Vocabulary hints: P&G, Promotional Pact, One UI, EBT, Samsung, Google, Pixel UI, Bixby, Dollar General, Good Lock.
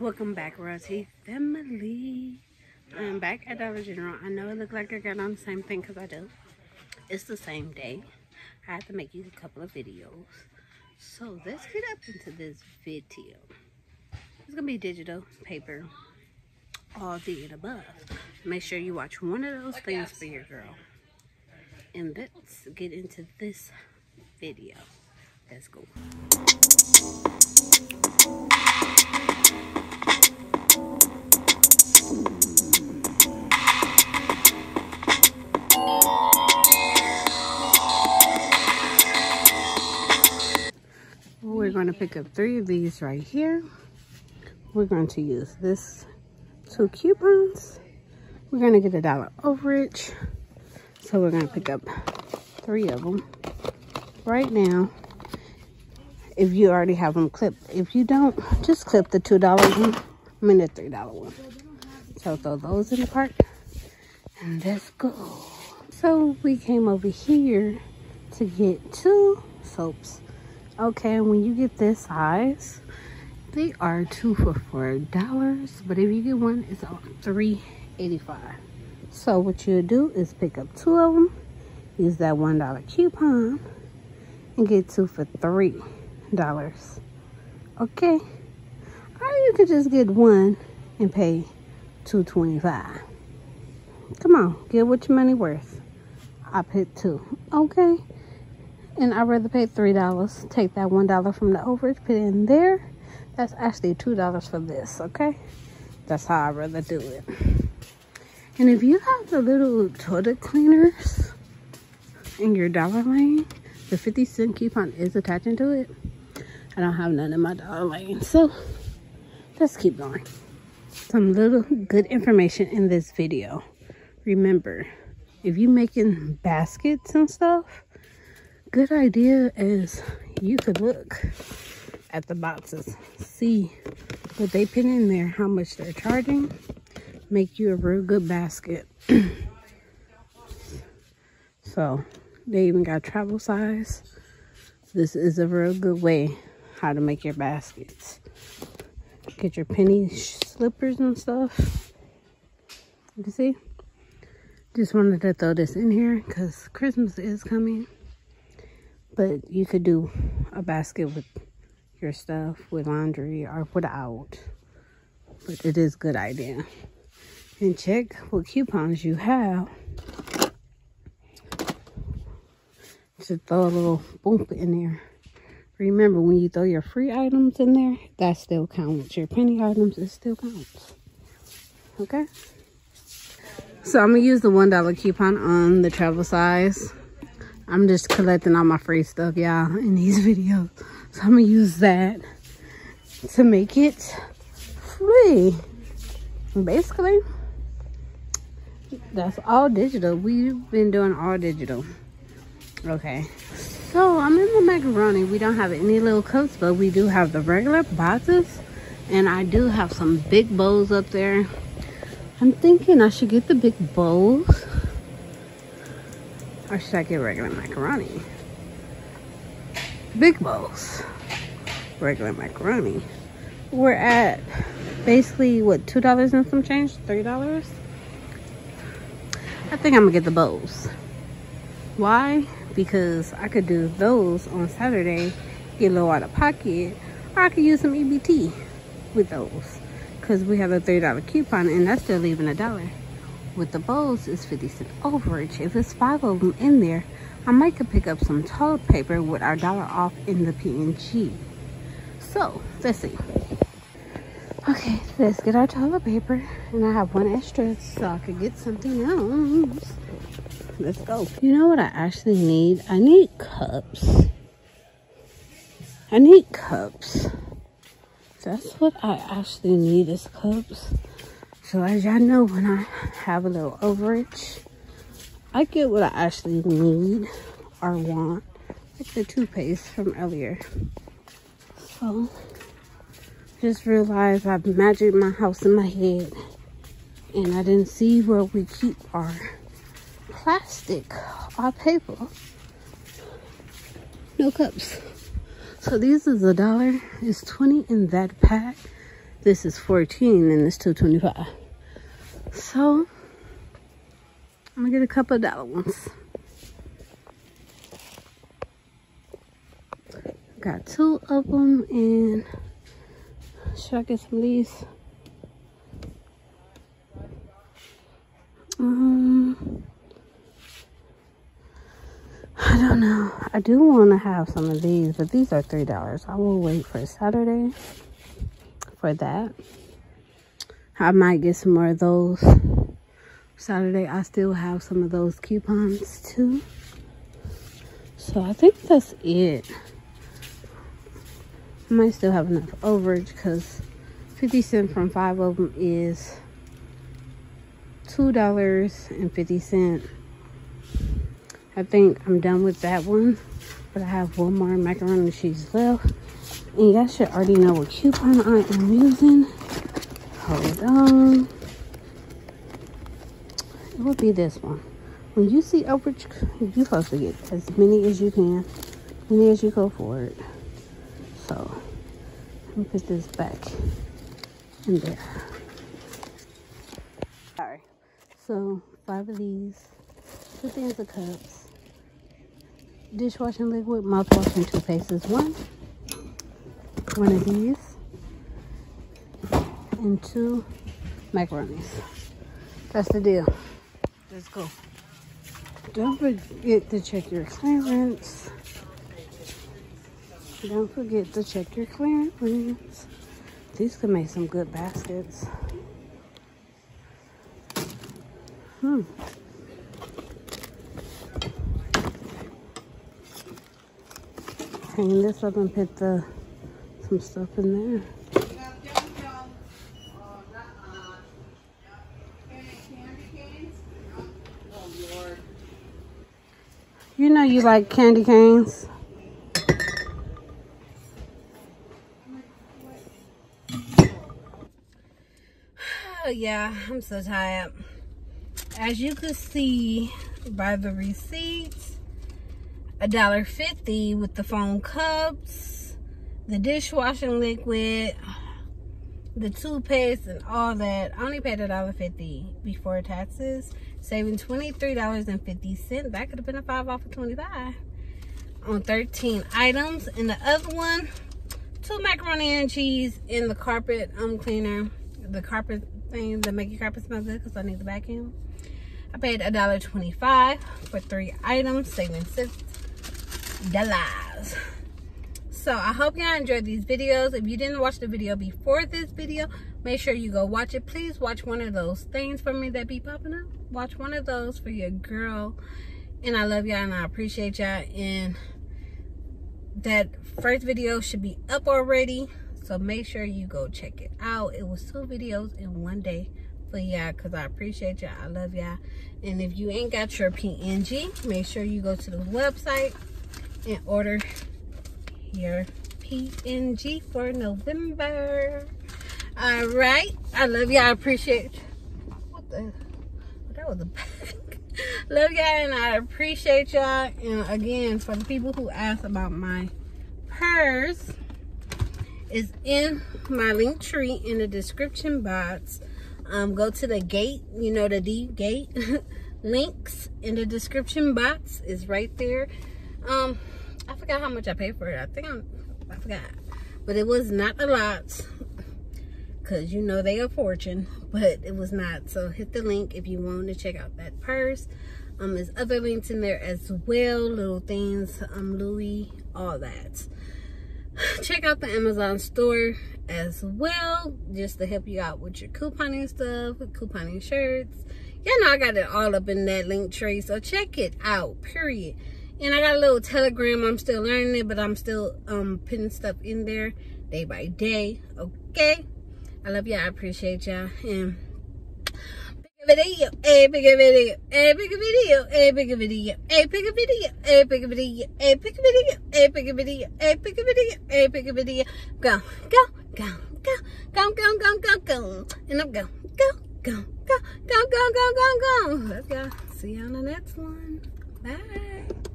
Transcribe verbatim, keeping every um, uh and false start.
Welcome back, royalty family. I'm back at Dollar General. I know it looks like I got on the same thing because I do. It's the same day. I had to make you a couple of videos. So let's get up into this video. It's going to be digital, paper, all the and above. Make sure you watch one of those things for your girl. And let's get into this video. Let's go. We're going to pick up three of these right here. We're going to use this two coupons. We're going to get a dollar overage. So we're going to pick up three of them right now. If you already have them clipped, if you don't, just clip the two dollar one. I mean the three dollar one. So throw those in the cart and let's go. So we came over here to get two soaps. Okay, when you get this size, they are two for four dollars. But if you get one, it's three eighty-five. So what you'll do is pick up two of them, use that one dollar coupon, and get two for three. dollars. Okay, or you could just get one and pay two twenty-five. Come on, get what your money worth. I picked two. Okay, and I'd rather pay three dollars. Take that one dollar from the overage, put it in there. That's actually two dollars for this. Okay, that's how I'd rather do it. And if you have the little toilet cleaners in your dollar lane, the fifty cent coupon is attaching to it. I don't have none in my dollar lane, so let's keep going. Some little good information in this video. Remember, if you're making baskets and stuff, good idea is you could look at the boxes, see what they put in there, how much they're charging. Make you a real good basket. So they even got travel size. This is a real good way how to make your baskets. Get your penny slippers and stuff. You see? Just wanted to throw this in here because Christmas is coming. But you could do a basket with your stuff, with laundry, or without. But it is a good idea. And check what coupons you have. Should throw a little bump in there. Remember, when you throw your free items in there, that still counts. Your penny items, it still counts. Okay? So I'm going to use the one dollar coupon on the travel size. I'm just collecting all my free stuff, y'all, in these videos. So I'm going to use that to make it free. Basically, that's all digital. We've been doing all digital. Okay. So I'm in the macaroni. We don't have any little cups, but we do have the regular boxes, and I do have some big bowls up there. I'm thinking I should get the big bowls, or should I get regular macaroni? Big bowls, regular macaroni. We're at basically what, two dollars and some change, three dollars. I think I'm gonna get the bowls. Why? Because I could do those on Saturday, get low out of pocket, or I could use some E B T with those because we have a three dollar coupon and that's still leaving a dollar. With the bowls, it's fifty cent overage. If it's five of them in there, I might could pick up some toilet paper with our dollar off in the P and G. So, let's see. Okay, let's get our toilet paper. And I have one extra so I could get something else. Let's go. You know what I actually need? I need cups. I need cups. That's what I actually need is cups. So as y'all know, when I have a little overage, I get what I actually need or want. Like the toothpaste from earlier. So, just realized I've magicked my house in my head. And I didn't see where we keep our plastic or paper. No cups. So these is a dollar. It's twenty in that pack. this is fourteen and it's two twenty-five. So I'm gonna get a couple of dollar ones. Got two of them, and should I get some of these? Um, I don't know. I do want to have some of these, but these are three dollars. I will wait for Saturday for that. I might get some more of those Saturday. I still have some of those coupons too. So I think that's it. I might still have enough overage because fifty cents from five of them is two dollars and fifty cents. I think I'm done with that one, but I have one more macaroni and cheese left. And you guys should already know what coupon I am using. Hold on. It will be this one. When you see overage, you're supposed to get as many as you can, as many as you go forward. So let me put this back in there. Alright, so five of these, two things of cups, dishwashing liquid, mouthwash, and toothpaste is one. One of these, and two macaronis. That's the deal. Let's go. Don't forget to check your clearance. Don't forget to check your clearance. These could make some good baskets. Hmm. Hang this up and put the some stuff in there. You know you like candy canes. Yeah, I'm so tired. As you could see by the receipts, a dollar fifty with the foam cups, the dishwashing liquid, the toothpaste, and all that. I only paid a dollar fifty before taxes, saving twenty-three dollars and fifty cents. That could have been a five off of twenty-five on thirteen items. And the other one, two macaroni and cheese in the carpet um cleaner, the carpet things that make your carpet smell good, because I need the vacuum. I paid a dollar twenty-five for three items, saving six dollars. So I hope y'all enjoyed these videos. If you didn't watch the video before this video, make sure you go watch it. Please watch one of those things for me that be popping up. Watch one of those for your girl. And I love y'all and I appreciate y'all. And that first video should be up already, so make sure you go check it out. It was two videos in one day for y'all, because I appreciate y'all. I love y'all. And if you ain't got your P and G, make sure you go to the website and order your P and G for November. All right. I love y'all. I appreciate you. What the? That was a bag. Love y'all and I appreciate y'all. And again, for the people who asked about my purse, is in my link tree in the description box. Um go to the gate, you know, the D gate links in the description box is right there. um I forgot how much I paid for it. I think I'm, I forgot, but it was not a lot, because you know they are fortune, but it was not. So hit the link if you want to check out that purse. Um there's other links in there as well, little things, um Louis, all that. Check out the Amazon store as well, just to help you out with your couponing stuff, with couponing shirts. You know I got it all up in that link tree, so check it out, period. And I got a little Telegram. I'm still learning it, but I'm still um putting stuff in there day by day. Okay, I love y'all, I appreciate y'all. And video, a bigger video, a bigger video, a bigger video, a bigger video, a bigger video, a bigger video, a bigger video, a bigger video, a bigger video. Go, go, go, go, go, go, go, go, go. And I'm go, go, go, go, go, go, go, go, go. Let's go. See you on the next one. Bye.